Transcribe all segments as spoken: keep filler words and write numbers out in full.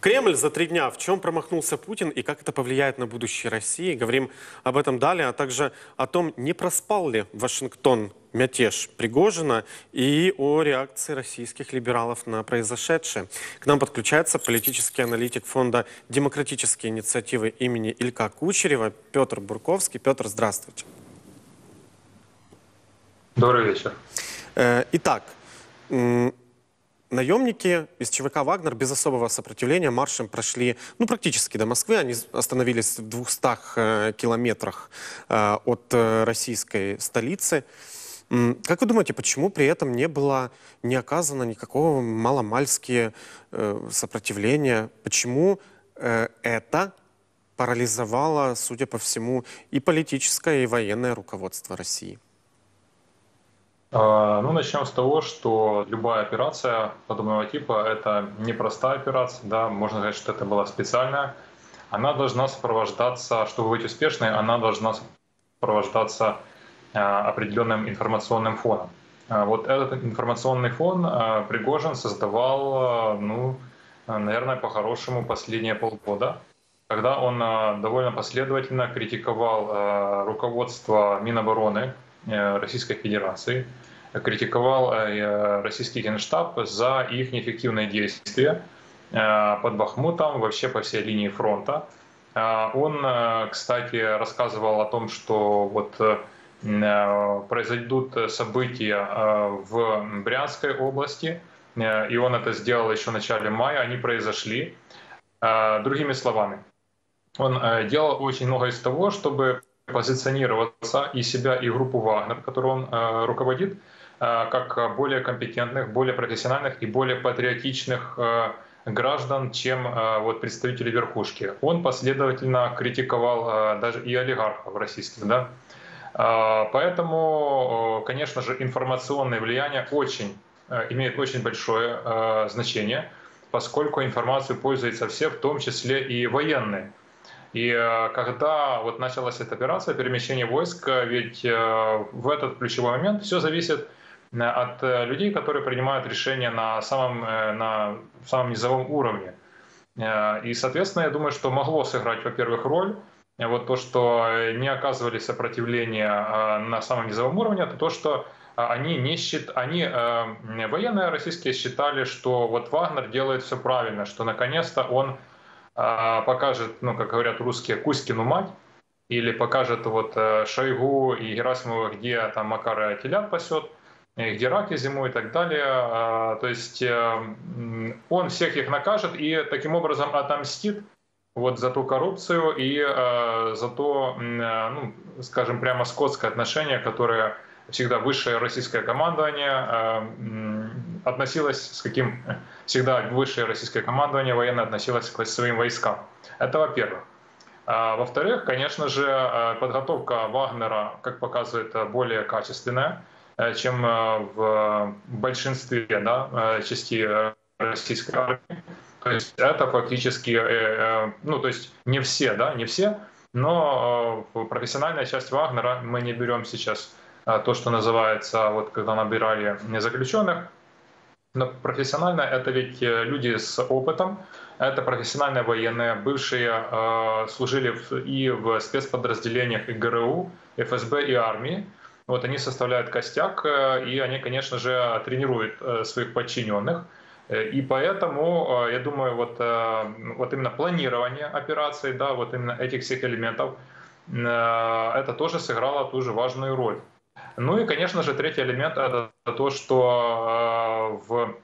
Кремль за три дня. В чем промахнулся Путин и как это повлияет на будущее России? Говорим об этом далее, а также о том, не проспал ли Вашингтон мятеж Пригожина и о реакции российских либералов на произошедшее. К нам подключается политический аналитик фонда «Демократические инициативы» имени Илька Кучерева Петр Бурковский. Петр, здравствуйте. Добрый вечер. Итак, наемники из ЧВК «Вагнер» без особого сопротивления маршем прошли ну, практически до Москвы. Они остановились в двухстах километрах от российской столицы. Как вы думаете, почему при этом не было, не оказано никакого маломальски сопротивления? Почему это парализовало, судя по всему, и политическое, и военное руководство России? Ну, начнем с того, что любая операция подобного типа – это непростая операция, да, можно сказать, что это была специальная. Она должна сопровождаться, чтобы быть успешной, она должна сопровождаться определенным информационным фоном. Вот этот информационный фон Пригожин создавал, ну, наверное, по-хорошему последние полгода, когда он довольно последовательно критиковал руководство Минобороны Российской Федерации, критиковал российский Генштаб за их неэффективные действия под Бахмутом, вообще по всей линии фронта. Он, кстати, рассказывал о том, что вот произойдут события в Брянской области, и он это сделал еще в начале мая, они произошли. Другими словами, он делал очень много из того, чтобы позиционироваться и себя, и группу «Вагнер», которую он э, руководит, э, как более компетентных, более профессиональных и более патриотичных э, граждан, чем э, вот, представители верхушки. Он последовательно критиковал э, даже и олигархов российских. Да? Э, поэтому, э, конечно же, информационное влияние очень, э, имеет очень большое э, значение, поскольку информацию пользуются все, в том числе и военные. И когда вот началась эта операция, перемещение войск, ведь в этот ключевой момент все зависит от людей, которые принимают решения на самом, на самом низовом уровне. И, соответственно, я думаю, что могло сыграть, во-первых, роль вот то, что не оказывали сопротивления на самом низовом уровне, это то, что они не счит... они, военные российские считали, что вот Вагнер делает все правильно, что наконец-то он покажет, ну, как говорят русские, Кузькину мать, или покажет вот Шойгу и Герасимова, где там Макар и Атилян пасет, где раки зимой и так далее. То есть он всех их накажет и таким образом отомстит вот за ту коррупцию и за то, ну, скажем, прямо скотское отношение, которое всегда высшее российское командование относилось с каким всегда высшее российское командование военное относилось к своим войскам. Это во-первых. Во-вторых, конечно же, подготовка Вагнера, как показывает, более качественная, чем в большинстве, да, частей российской армии. То есть это фактически, ну то есть не все, да, не все, но профессиональная часть Вагнера, мы не берем сейчас то, что называется, вот когда набирали заключенных. Но профессионально это ведь люди с опытом, это профессиональные военные, бывшие э, служили в, и в спецподразделениях и ГРУ, ФСБ и армии. Вот они составляют костяк, э, и они, конечно же, тренируют э, своих подчиненных. Э, и поэтому, э, я думаю, вот, э, вот именно планирование операции, да, вот именно этих всех элементов, э, это тоже сыграло ту же важную роль. Ну и, конечно же, третий элемент – это то, что в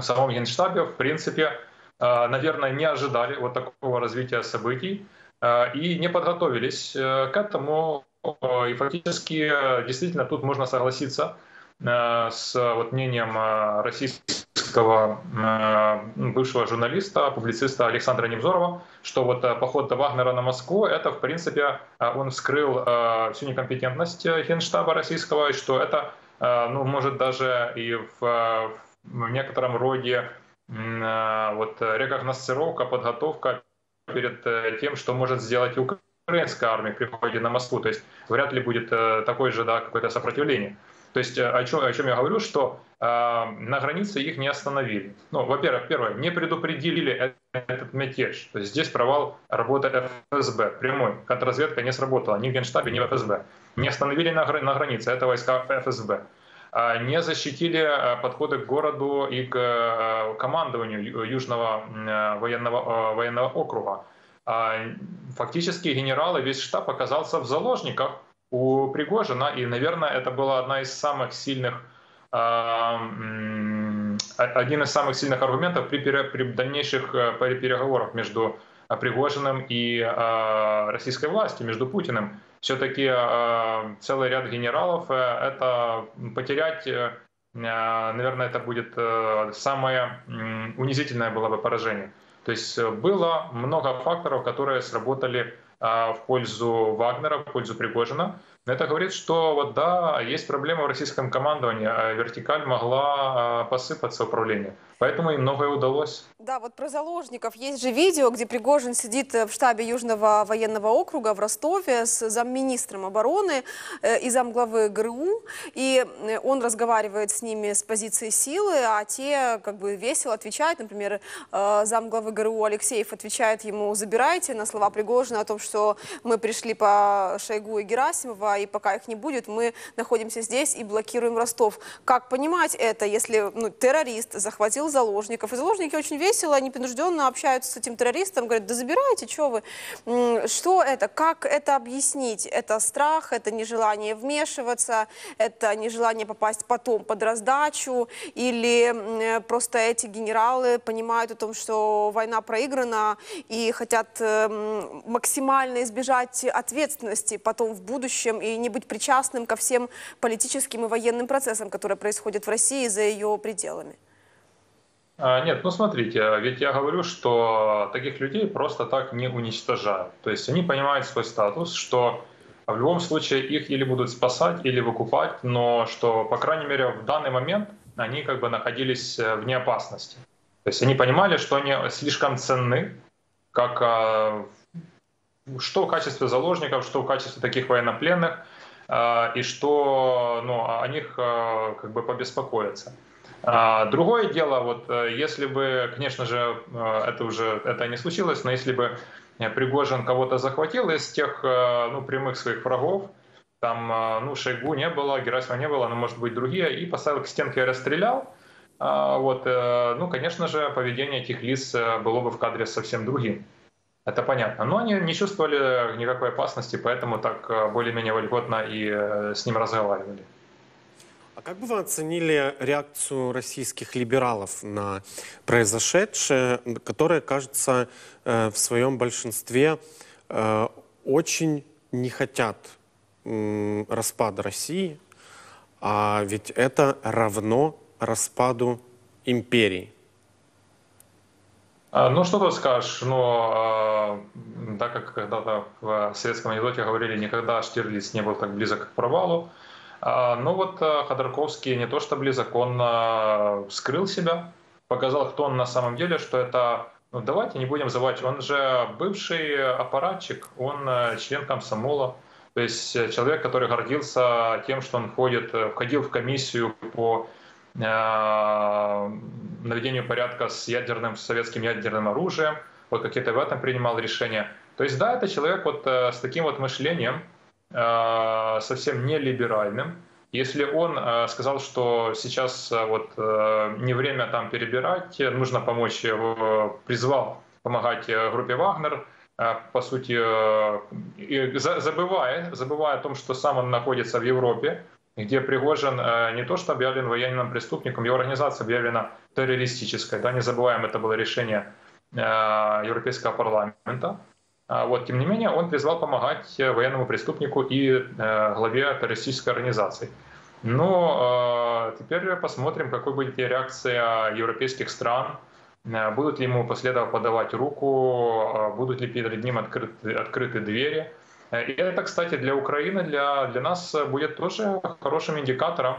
самом Генштабе, в принципе, наверное, не ожидали вот такого развития событий и не подготовились к этому. И фактически, действительно, тут можно согласиться с вот мнением российского бывшего журналиста, публициста Александра Невзорова, что вот поход Вагнера на Москву, это в принципе он вскрыл всю некомпетентность Генштаба российского, и что это, ну, может даже и в, в некотором роде вот рекогносцировка, подготовка перед тем, что может сделать украинская армия при походе на Москву, то есть вряд ли будет такое же, да, какое-то сопротивление. То есть о чем, о чем я говорю, что э, на границе их не остановили. Ну, во-первых, первое, не предупредили этот мятеж. То есть здесь провал работы эф эс бэ прямой. Контрразведка не сработала ни в Генштабе, ни в эф эс бэ. Не остановили на, на границе, это войска эф эс бэ. Не защитили подходы к городу и к командованию Южного военного, военного округа. Фактически генералы, весь штаб оказался в заложниках у Пригожина. И, наверное, это была одна из самых сильных, один из самых сильных аргументов при, при дальнейших переговорах между Пригожиным и российской властью, между Путиным. Все-таки целый ряд генералов, это потерять, наверное, это будет самое унизительное было бы поражение. То есть было много факторов, которые сработали в пользу Вагнера, в пользу Пригожина. Это говорит, что вот да, есть проблемы в российском командовании, а вертикаль могла посыпаться управление. Поэтому им многое удалось. Да, вот про заложников. Есть же видео, где Пригожин сидит в штабе Южного военного округа в Ростове с замминистром обороны и замглавы гэ эр у. И он разговаривает с ними с позиции силы, а те как бы весело отвечают. Например, замглавы гэ эр у Алексеев отвечает ему: забирайте, на слова Пригожина о том, что мы пришли по Шойгу и Герасимова, и пока их не будет, мы находимся здесь и блокируем Ростов. Как понимать это, если ну, террорист захватил заложников. И заложники очень весело, непринужденно общаются с этим террористом, говорят: да забирайте, что вы. Что это? Как это объяснить? Это страх, это нежелание вмешиваться, это нежелание попасть потом под раздачу, или просто эти генералы понимают о том, что война проиграна и хотят максимально избежать ответственности потом в будущем и не быть причастным ко всем политическим и военным процессам, которые происходят в России за ее пределами? Нет, ну смотрите, ведь я говорю, что таких людей просто так не уничтожают. То есть они понимают свой статус, что в любом случае их или будут спасать, или выкупать, но что, по крайней мере, в данный момент они как бы находились вне опасности. То есть они понимали, что они слишком ценны, как, что в качестве заложников, что в качестве таких военнопленных, и что ну, о них как бы побеспокоятся. Другое дело, вот если бы, конечно же, это уже это не случилось, но если бы Пригожин кого-то захватил из тех ну, прямых своих врагов, там ну, Шойгу не было, Герасимова не было, но может быть другие, и поставил к стенке и расстрелял, вот, ну, конечно же, поведение этих лиц было бы в кадре совсем другим. Это понятно. Но они не чувствовали никакой опасности, поэтому так более-менее вольготно и с ним разговаривали. А как бы вы оценили реакцию российских либералов на произошедшее, которые, кажется, в своем большинстве очень не хотят распада России, а ведь это равно распаду империи? Ну, что тут скажешь, но да, как когда-то в советском анекдоте говорили, никогда Штирлиц не был так близок к провалу. Ну вот Ходорковский не то что близок, он скрыл себя, показал, кто он на самом деле, что это, ну давайте не будем забывать, он же бывший аппаратчик, он член комсомола, то есть человек, который гордился тем, что он входит, входил в комиссию по наведению порядка с ядерным, с советским ядерным оружием, вот какие-то в этом принимал решения. То есть да, это человек вот с таким вот мышлением, совсем не либеральным. Если он сказал, что сейчас вот не время там перебирать, нужно помочь, призвал помогать группе Вагнер, по сути, забывая, забывая о том, что сам он находится в Европе, где Пригожин не то что объявлен военным преступником, его организация объявлена террористической. Да, не забываем, это было решение Европейского парламента. Вот, тем не менее, он призвал помогать военному преступнику и э, главе террористической организации. Но э, теперь посмотрим, какой будет реакция европейских стран. Э, будут ли ему последовательно подавать руку, э, будут ли перед ним открыты, открыты двери. И это, кстати, для Украины, для, для нас будет тоже хорошим индикатором,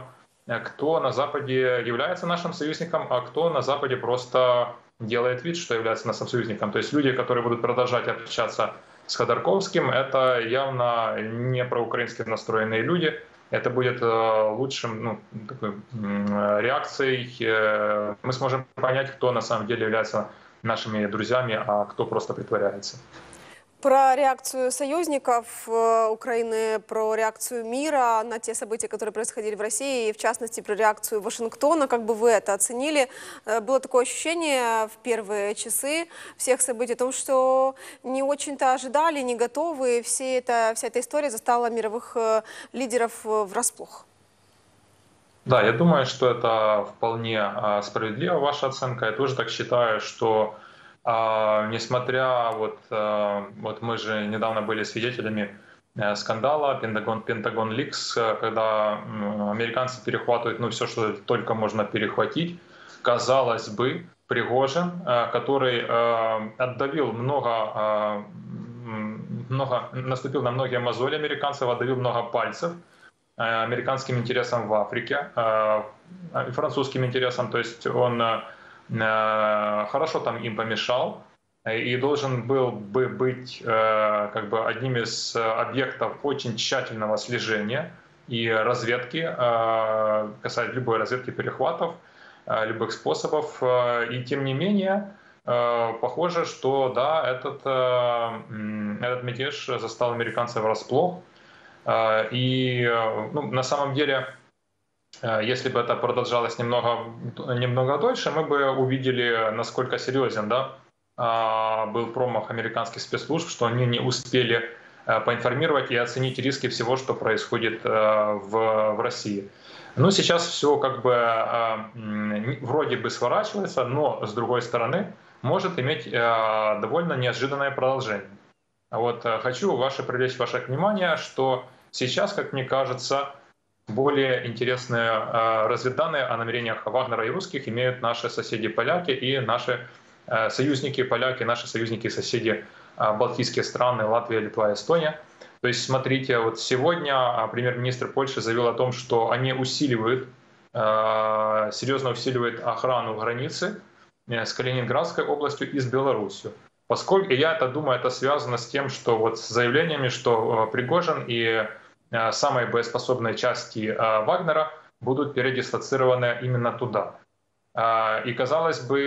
кто на Западе является нашим союзником, а кто на Западе просто делает вид, что является нашим союзником. То есть люди, которые будут продолжать общаться с Ходорковским, это явно не проукраински настроенные люди, это будет лучшим ну, такой, реакцией. Мы сможем понять, кто на самом деле является нашими друзьями, а кто просто притворяется. Про реакцию союзников Украины, про реакцию мира на те события, которые происходили в России, и в частности про реакцию Вашингтона, как бы вы это оценили? Было такое ощущение в первые часы всех событий о том, что не очень-то ожидали, не готовы, все это, вся эта история застала мировых лидеров врасплох. Да, я думаю, что это вполне справедливо, ваша оценка. Я тоже так считаю, что... Несмотря, вот, вот мы же недавно были свидетелями скандала Пентагон, Пентагон Ликс, когда американцы перехватывают ну, все, что только можно перехватить. Казалось бы, Пригожин, который отдавил много, много, наступил на многие мозоли американцев, отдавил много пальцев американским интересам в Африке, французским интересам, то есть он... хорошо там им помешал и должен был бы быть как бы одним из объектов очень тщательного слежения и разведки, касается любой разведки перехватов, любых способов. И тем не менее, похоже, что да, этот, этот мятеж застал американцев врасплох. И ну, на самом деле... Если бы это продолжалось немного, немного дольше, мы бы увидели, насколько серьезен да, был промах американских спецслужб, что они не успели поинформировать и оценить риски всего, что происходит в, в России. Но сейчас все как бы вроде бы сворачивается, но с другой стороны может иметь довольно неожиданное продолжение. Вот хочу ваше, привлечь ваше внимание, что сейчас, как мне кажется, более интересные разведданные о намерениях Вагнера и русских имеют наши соседи-поляки и наши союзники-поляки, наши союзники-соседи балтийские страны, Латвия, Литва, Эстония. То есть, смотрите, вот сегодня премьер-министр Польши заявил о том, что они усиливают, серьезно усиливают охрану границы с Калининградской областью и с Белоруссией. Поскольку, я это думаю, это связано с тем, что вот с заявлениями, что Пригожин и самые боеспособные части Вагнера будут передислоцированы именно туда. И казалось бы,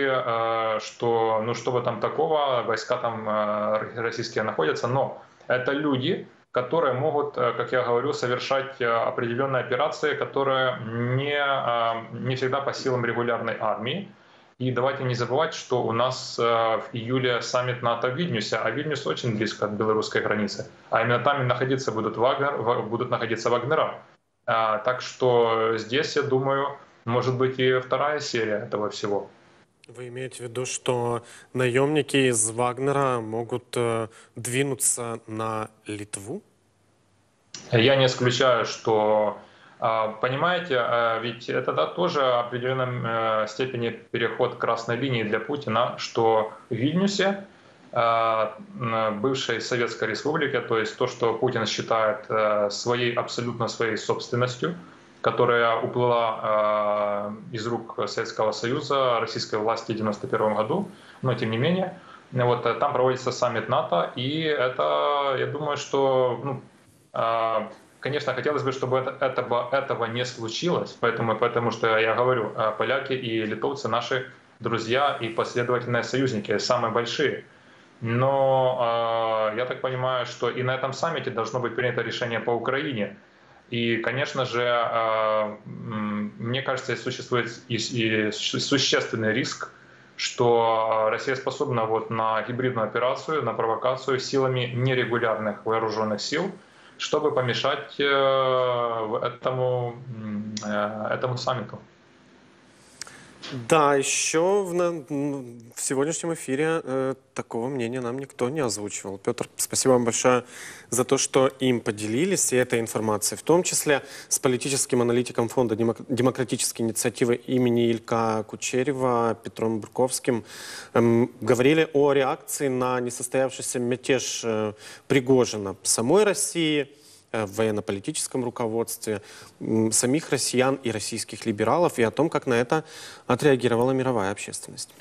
что ну что бы там такого, войска там российские находятся, но это люди, которые могут, как я говорю, совершать определенные операции, которые не, не всегда по силам регулярной армии. И давайте не забывать, что у нас в июле саммит НАТО в Вильнюсе, а Вильнюс очень близко от белорусской границы. А именно там находиться будут, Вагнер, будут находиться Вагнера. Так что здесь, я думаю, может быть и вторая серия этого всего. Вы имеете в виду, что наемники из Вагнера могут двинуться на Литву? Я не исключаю, что... Понимаете, ведь это да, тоже в определенном степени переход красной линии для Путина, что в Вильнюсе, бывшей Советской Республике, то есть то, что Путин считает своей, абсолютно своей собственностью, которая уплыла из рук Советского Союза, российской власти в девяносто первом году, но тем не менее, вот там проводится саммит НАТО, и это, я думаю, что... Ну, конечно, хотелось бы, чтобы это, этого, этого не случилось, поэтому, потому что я говорю, поляки и литовцы наши друзья и последовательные союзники, самые большие. Но э, я так понимаю, что и на этом саммите должно быть принято решение по Украине. И, конечно же, э, мне кажется, существует и, и существенный риск, что Россия способна вот на гибридную операцию, на провокацию силами нерегулярных вооруженных сил, чтобы помешать этому, этому саммиту. Да, еще в, в сегодняшнем эфире э, такого мнения нам никто не озвучивал. Петр, спасибо вам большое за то, что им поделились и этой информацией, в том числе с политическим аналитиком фонда демократической инициативы имени Илька Кучерева Петром Бурковским. Э, говорили о реакции на несостоявшийся мятеж э, Пригожина в самой России, в военно-политическом руководстве, самих россиян и российских либералов, и о том, как на это отреагировала мировая общественность.